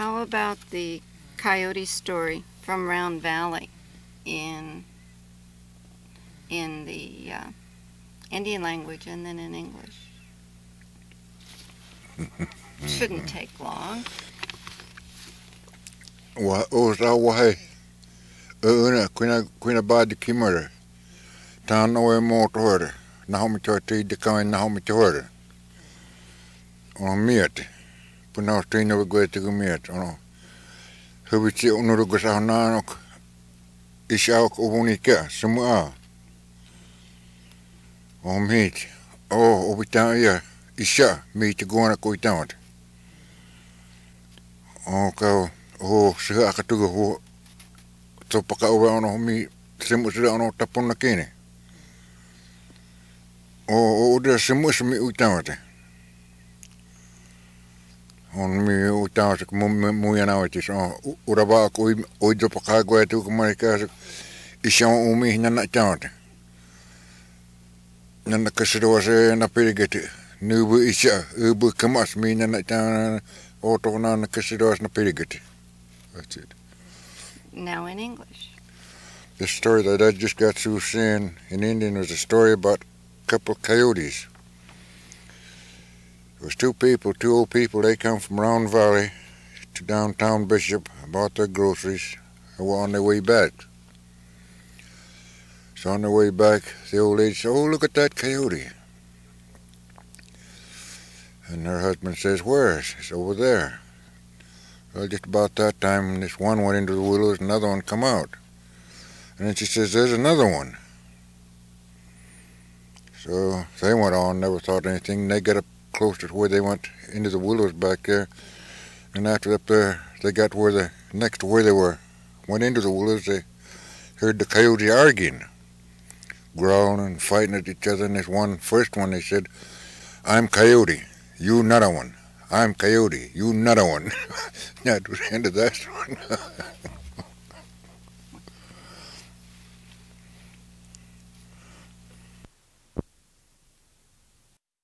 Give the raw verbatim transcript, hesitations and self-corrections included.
How about the coyote story from Round Valley in in the uh, Indian language and then in English? Shouldn't take long. Wa osa wahe una kuna kuna bad kimura tanoe motor nahumi toti de kamen nahumi tor on miet puno tino goete gumiet ono hubici onuru gosahnanok ishaok obunika semua on miet o obitaya isha miet gona koitant on ka Oh, sure, I could go to Paka on me, Simus on Tapunakini. Oh, there's Simus me without it. On me without Muyanautis or Urabak, Uidopaka, to America, Ishan Umi, Nana Tant. Nana Cassido was a Napirigate, Nubu Isha, Ubu Kamas, me Nana Tan, Ottoman Cassido was Napirigate. That's it. Now in English. The story that I just got through saying in Indian was a story about a couple of coyotes. It was two people, two old people. They come from Round Valley to downtown Bishop, bought their groceries, and were on their way back. So on their way back, the old lady said, "Oh, look at that coyote." And her husband says, "Where?" She says, "Over there." Well, just about that time, this one went into the willows, another one come out. And then she says, "There's another one." So they went on, never thought anything. They got up close to where they went into the willows back there. And after up there, they got where the next to where they were, went into the willows, they heard the coyote arguing, growling and fighting at each other. And this one, first one, they said, "I'm coyote, you not a one. I'm coyote, you another one." That was the end of that one.